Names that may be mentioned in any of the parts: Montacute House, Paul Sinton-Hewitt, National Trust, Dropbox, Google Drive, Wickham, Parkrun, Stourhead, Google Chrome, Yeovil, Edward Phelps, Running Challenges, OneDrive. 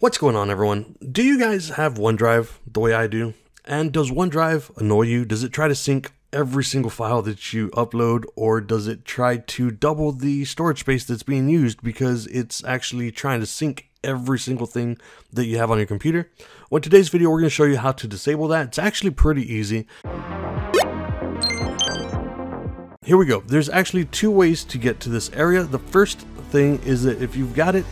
What's going on, everyone? Do you guys have OneDrive the way I do? And does OneDrive annoy you? Does it try to sync every single file that you upload, or does it try to double the storage space that's being used because it's actually trying to sync every single thing that you have on your computer? Well, in today's video, we're going to show you how to disable that. It's actually pretty easy. Here we go. There's actually two ways to get to this area. The first thing is that if you've got it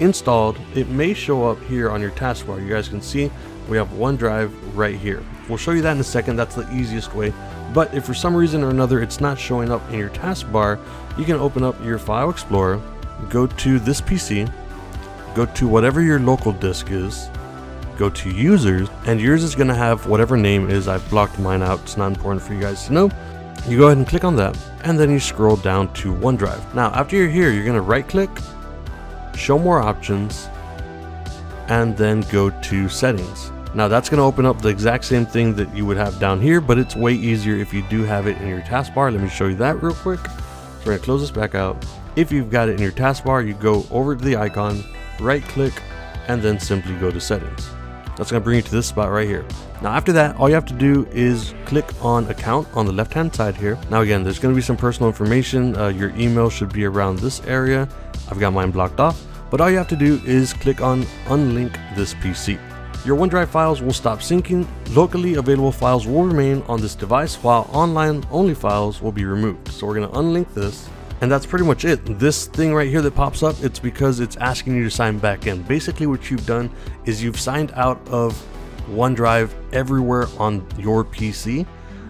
installed, it may show up here on your taskbar. You guys can see we have OneDrive right here. We'll show you that in a second. That's the easiest way. But if for some reason or another it's not showing up in your taskbar, you can open up your File Explorer, go to this PC, go to whatever your local disk is, go to Users, and yours is going to have whatever name is. I've blocked mine out. It's not important for you guys to know. You go ahead and click on that, and then you scroll down to OneDrive. Now, after you're here, you're going to right-click, show more options, and then go to Settings. Now that's going to open up the exact same thing that you would have down here, but it's way easier if you do have it in your taskbar. Let me show you that real quick. So we're going to close this back out. If you've got it in your taskbar, you go over to the icon, right-click, and then simply go to Settings. That's going to bring you to this spot right here. Now after that, all you have to do is click on Account on the left-hand side here. Now again, there's going to be some personal information. Your email should be around this area. I've got mine blocked off, but all you have to do is click on Unlink this PC. Your OneDrive files will stop syncing. Locally available files will remain on this device, while online only files will be removed. So we're going to unlink this. And that's pretty much it. This thing right here that pops up, it's because it's asking you to sign back in. Basically what you've done is you've signed out of OneDrive everywhere on your PC.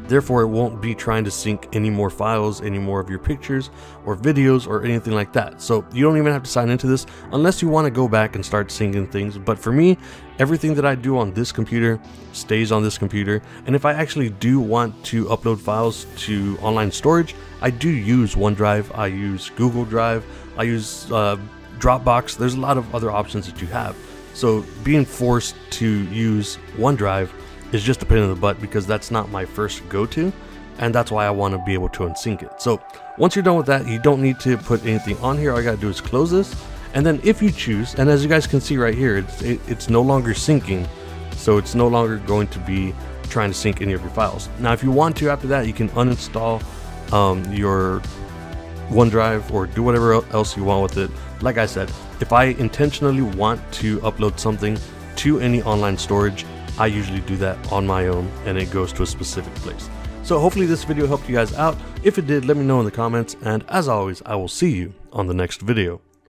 Therefore, it won't be trying to sync any more files, any more of your pictures or videos or anything like that. So you don't even have to sign into this unless you want to go back and start syncing things. But for me, everything that I do on this computer stays on this computer. And if I actually do want to upload files to online storage, I do use OneDrive. I use Google Drive. I use Dropbox. There's a lot of other options that you have. So being forced to use OneDrive is just a pain in the butt because that's not my first go-to, and that's why I want to be able to unsync it. So once you're done with that, you don't need to put anything on here. All you gotta do is close this, and then if you choose, and as you guys can see right here, it's no longer syncing, so it's no longer going to be trying to sync any of your files. Now if you want to, after that, you can uninstall your OneDrive or do whatever else you want with it. Like I said, if I intentionally want to upload something to any online storage, I usually do that on my own, and it goes to a specific place. So hopefully this video helped you guys out. If it did, let me know in the comments, and as always, I will see you on the next video.